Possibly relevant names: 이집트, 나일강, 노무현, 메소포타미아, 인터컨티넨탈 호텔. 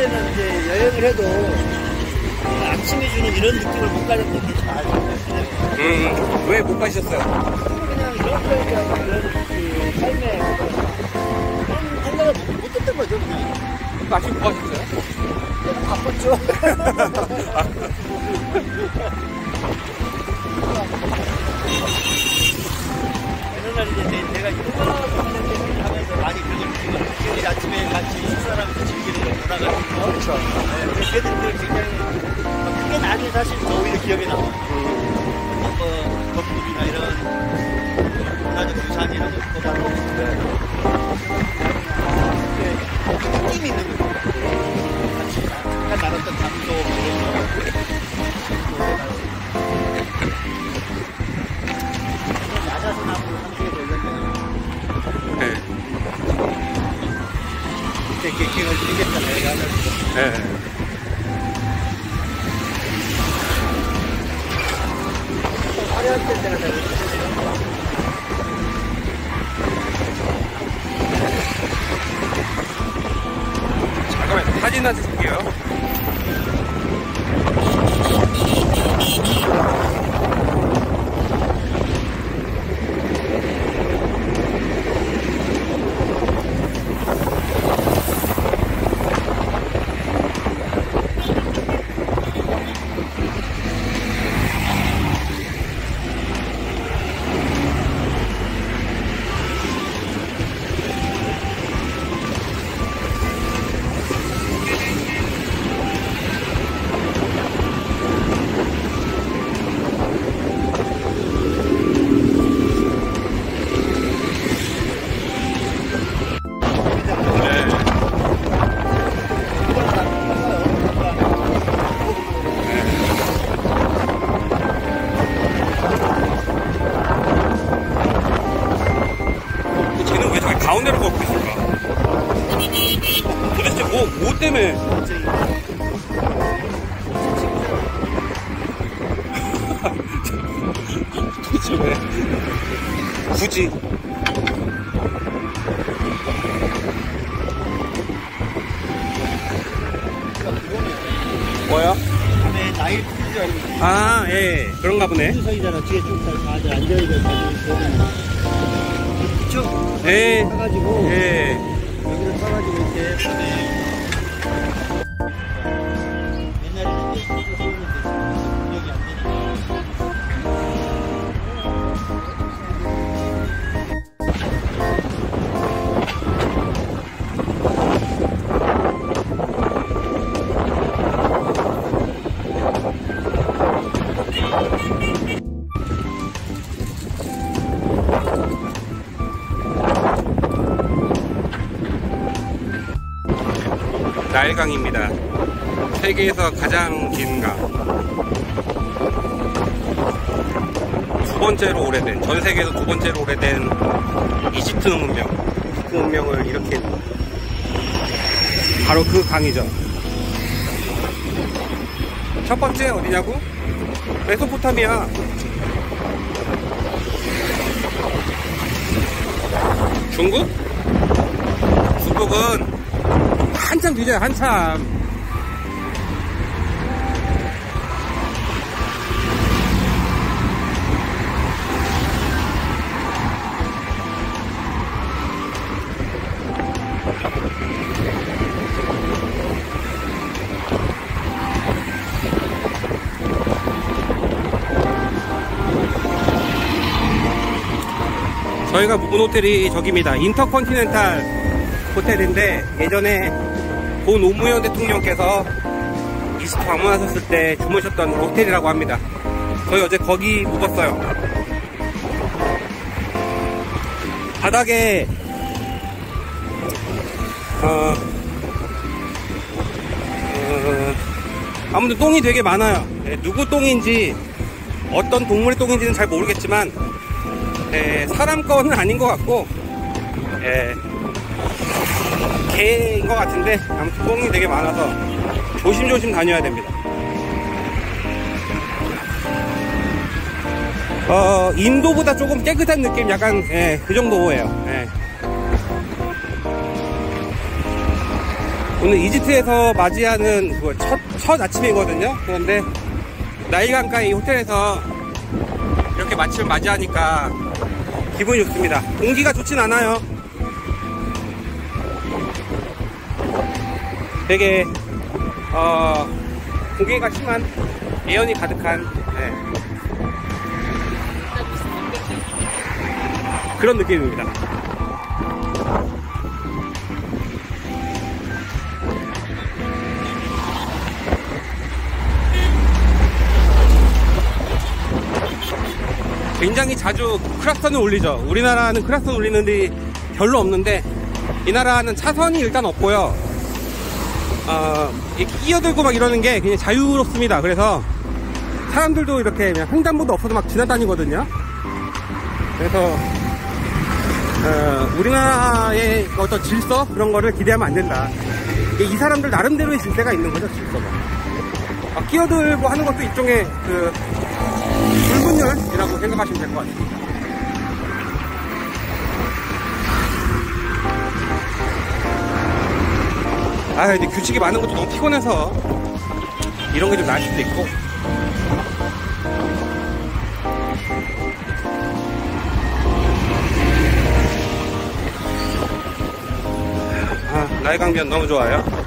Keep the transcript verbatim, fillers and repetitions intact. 옛날에는 이제 여행을 해도 아침에 주는 이런 느낌을 못 가졌던 게 다 아쉽습니다. 음, 왜 못 가셨어요? 그냥 이런 거에 이런 삶에 그런 생각을 못 했던 거죠. 아침에 뭐 하셨어요? 바빴죠. 옛날 이제 내가 이런 거 하면서 많이 그걸 지금 아침에 같이 식사하면서 즐기는 거 돌아가면서 그렇죠. 네, 걔들도 굉장히 크게 나중에 사실 더 오히려 기억에 남아요. 뭐 벚꽃이나 이런 문화적 유산이나 이런 거 같은 거 느낌이 있는 거예요. 같이 나눴던 담도 낮아서 나무 이렇게 객행을 찍겠다 내가 하면서 화려한 때 내가 잘 모르겠어요. 잠깐만 사진 한 장 찍을게요. 굳이 뭐야? 밤에 나일 퀴즈 아니면 아, 예, 그런가 보네. 수석이잖아. 뒤에 쭉 다들 앉아있는 거지. 쭉. 예. 사가지고. 예. 여기를 사가지고 이렇게 밤에. 옛날에 이게 이쪽으로 쏘는데 기억이 안 되니까. 나일강입니다. 세계에서 가장 긴 강, 두 번째로 오래된, 전 세계에서 두 번째로 오래된 이집트 문명. 이집트 문명을 이렇게 바로 그 강이죠. 첫 번째 어디냐고? 메소포타미아. 중국? 중국은 한참 뒤져요, 한참. 저희가 묵은 호텔이 저기입니다. 인터컨티넨탈 호텔인데, 예전에 본 노무현 대통령께서 이집트 방문하셨을 때 주무셨던 호텔이라고 합니다. 저희 어제 거기 묵었어요. 바닥에 어, 어, 아무튼 똥이 되게 많아요. 네, 누구 똥인지 어떤 동물의 똥인지는 잘 모르겠지만 네, 사람 거는 아닌 것 같고 네, 개인 것 같은데 아무튼 똥이 되게 많아서 조심조심 다녀야 됩니다. 어, 인도보다 조금 깨끗한 느낌, 약간 예, 그 정도예요. 예. 오늘 이집트에서 맞이하는 그 첫, 첫 아침이거든요. 그런데 나일강가의 호텔에서 이렇게 마침 맞이하니까 기분이 좋습니다. 공기가 좋진 않아요. 되게 어, 공기가 심한 애연이 가득한 네. 그런 느낌입니다. 굉장히 자주 크락선을 울리죠. 우리나라는 크락선 울리는 일이 별로 없는데 이 나라는 차선이 일단 없고요. 어, 끼어들고 막 이러는 게 그냥 자유롭습니다. 그래서 사람들도 이렇게 그냥 횡단보도 없어도 막 지나다니거든요. 그래서 어, 우리나라의 어떤 질서 그런 거를 기대하면 안 된다. 이 사람들 나름대로의 질서가 있는 거죠. 질서가 막 끼어들고 하는 것도 일종의 그 불분율이라고 생각하시면 될 것 같습니다. 아, 근데 규칙이 많은 것도 너무 피곤해서 이런 게 좀 나을 수도 있고. 아, 나일강변 너무 좋아요.